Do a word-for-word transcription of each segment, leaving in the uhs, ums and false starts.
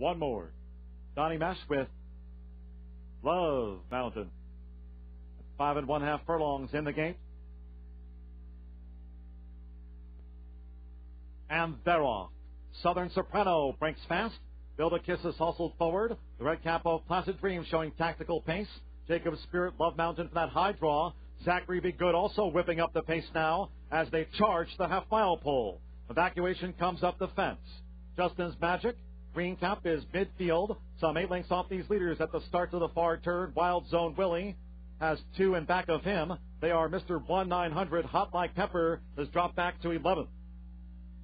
one more. Donnie Mash with Love Mountain. Five and one half furlongs in the game. And they're off. Southern Soprano breaks fast. Buildakiss is hustled forward. The red cap of Placid Dreams showing tactical pace. Jacob's Spirit, Love Mountain for that high draw. Zachary B. Good also whipping up the pace now as they charge the half-mile pole. Evacuation comes up the fence. Justin's Magic, Green Cap is midfield. Some eight lengths off these leaders at the start of the far turn. Wild Zone Willie has two in back of him. They are Mister one nine hundred. Hot Like Pepper has dropped back to eleventh.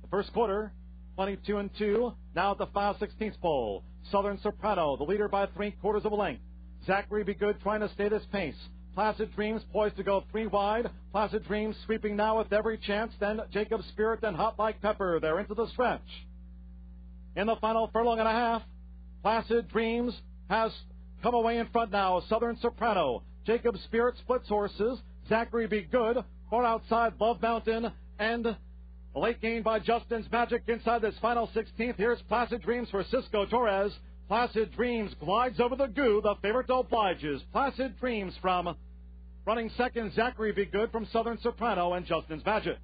The first quarter, twenty-two and two. Now at the five sixteenths pole. Southern Soprano, the leader by three quarters of a length. Zachary Be Good trying to stay this pace. Placid Dreams poised to go three wide. Placid Dreams sweeping now with every chance. Then Jacob's Spirit, then Hot Like Pepper. They're into the stretch. In the final furlong and a half, Placid Dreams has come away in front now. Southern Soprano, Jacob's Spirit splits horses. Zachary Be Good far outside Love Mountain, and a late gain by Justin's Magic inside this final sixteenth. Here's Placid Dreams for Cisco Torres. Placid Dreams glides over the goo. The favorite obliges. Placid Dreams from running second, Zachary Be Good from Southern Soprano and Justin's Magic.